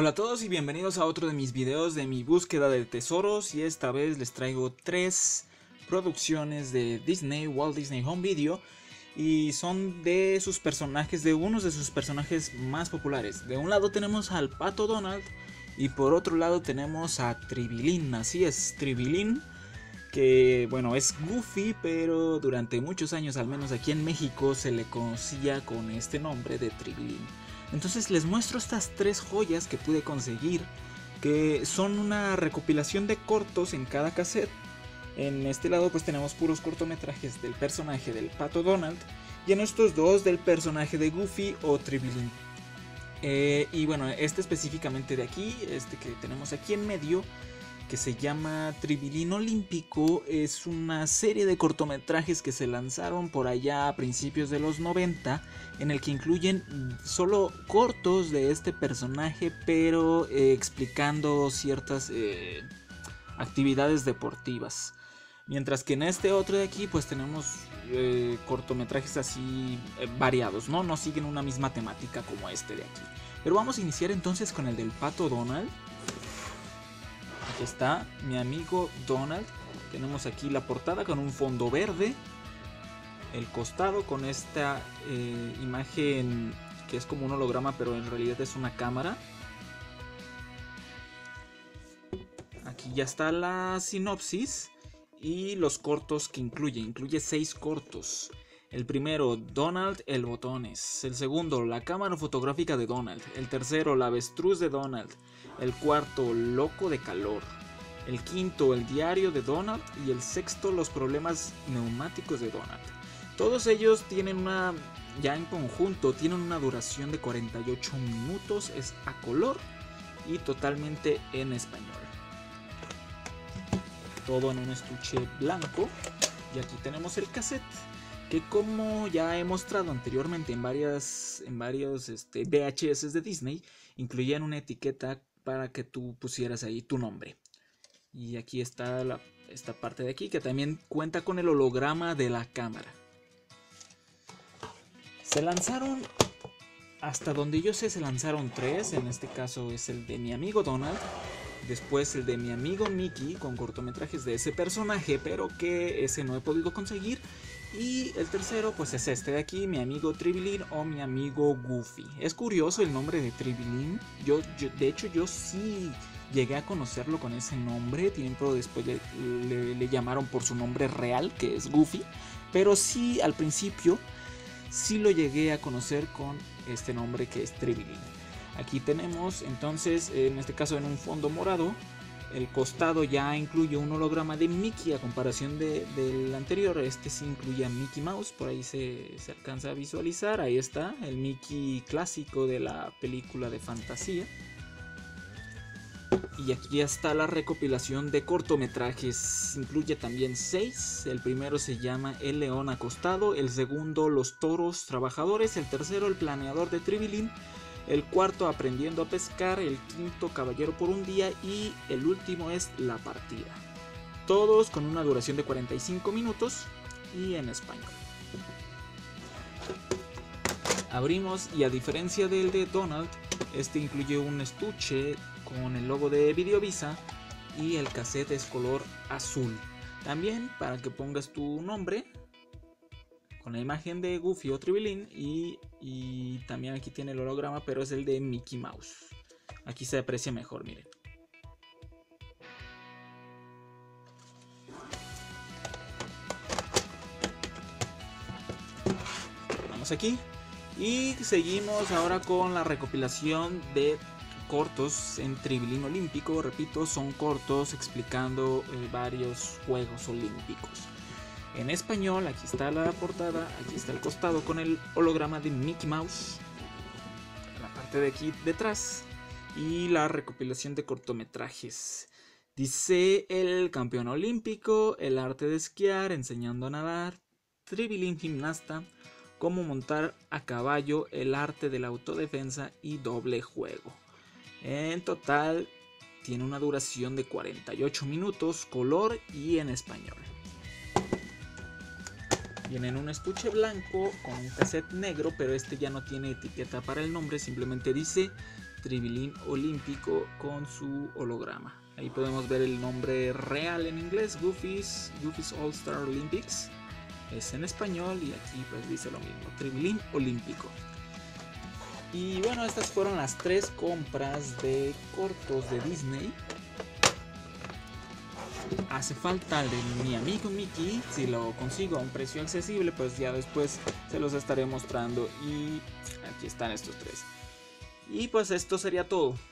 Hola a todos y bienvenidos a otro de mis videos de mi búsqueda de tesoros, y esta vez les traigo tres producciones de Disney, Walt Disney Home Video, y son de sus personajes, de unos de sus personajes más populares. De un lado tenemos al Pato Donald y por otro lado tenemos a Tribilín, así es, Tribilín, que bueno, es Goofy, pero durante muchos años, al menos aquí en México, se le conocía con este nombre de Tribilín. Entonces les muestro estas tres joyas que pude conseguir, que son una recopilación de cortos en cada cassette. En este lado pues tenemos puros cortometrajes del personaje del Pato Donald, y en estos dos del personaje de Goofy o Tribilín. Y bueno, este específicamente de aquí, este que tenemos aquí en medio, que se llama Tribilín Olímpico, es una serie de cortometrajes que se lanzaron por allá a principios de los 90, en el que incluyen solo cortos de este personaje, pero explicando ciertas actividades deportivas. Mientras que en este otro de aquí pues tenemos cortometrajes así variados, ¿no? No siguen una misma temática como este de aquí. Pero vamos a iniciar entonces con el del Pato Donald. Aquí está mi amigo Donald. Tenemos aquí la portada con un fondo verde, el costado con esta imagen que es como un holograma, pero en realidad es una cámara. Aquí ya está la sinopsis y los cortos que incluye. Incluye 6 cortos. El primero, Donald el Botones. El segundo, la cámara fotográfica de Donald. El tercero, la avestruz de Donald. El cuarto, loco de calor. El quinto, el diario de Donald. Y el sexto, los problemas neumáticos de Donald. Todos ellos tienen una, ya en conjunto, tienen una duración de 48 minutos. Es a color y totalmente en español. Todo en un estuche blanco. Y aquí tenemos el cassette, que como ya he mostrado anteriormente en varios VHS de Disney, incluían una etiqueta para que tú pusieras ahí tu nombre. Y aquí está esta parte de aquí, que también cuenta con el holograma de la cámara. Se lanzaron, hasta donde yo sé, se lanzaron 3. En este caso es el de mi amigo Donald. Después el de mi amigo Mickey, con cortometrajes de ese personaje, pero que ese no he podido conseguir. Y el tercero pues es este de aquí, mi amigo Tribilín o mi amigo Goofy. Es curioso el nombre de Tribilín. De hecho yo sí llegué a conocerlo con ese nombre. Tiempo después le llamaron por su nombre real, que es Goofy. Pero sí, al principio sí lo llegué a conocer con este nombre, que es Tribilín. Aquí tenemos entonces, en este caso en un fondo morado, el costado ya incluye un holograma de Mickey. A comparación del anterior, este sí incluye a Mickey Mouse. Por ahí se alcanza a visualizar. Ahí está, el Mickey clásico de la película de fantasía. Y aquí está la recopilación de cortometrajes. Incluye también 6. El primero se llama El León Acostado. El segundo, Los Toros Trabajadores. El tercero, El Planeador de Tribilín. El cuarto, Aprendiendo a Pescar. El quinto, Caballero por un Día. Y el último es La Partida. Todos con una duración de 45 minutos y en español. Abrimos, y a diferencia del de Donald, este incluye un estuche con el logo de Videovisa, y el cassette es color azul. También para que pongas tu nombre, con la imagen de Goofy o Tribilín, y también aquí tiene el holograma, pero es el de Mickey Mouse. Aquí se aprecia mejor, miren. Vamos aquí y seguimos ahora con la recopilación de cortos en Tribilín Olímpico. Repito, son cortos explicando varios juegos olímpicos. En español, aquí está la portada, aquí está el costado con el holograma de Mickey Mouse, la parte de aquí detrás, y la recopilación de cortometrajes. Dice El Campeón Olímpico, El Arte de Esquiar, Enseñando a Nadar, Tribilín Gimnasta, Cómo Montar a Caballo, El Arte de la Autodefensa y Doble Juego. En total, tiene una duración de 48 minutos, color y en español. Viene en un estuche blanco con un cassette negro, pero este ya no tiene etiqueta para el nombre, simplemente dice Tribilín olímpico con su holograma. Ahí podemos ver el nombre real en inglés, Goofy's All-Star Olympics. Es en español y aquí pues dice lo mismo, Tribilín olímpico. Y bueno, estas fueron las 3 compras de cortos de Disney. Hace falta el de mi amigo Mickey. Si lo consigo a un precio accesible, pues ya después se los estaré mostrando. Y aquí están estos 3. Y pues esto sería todo.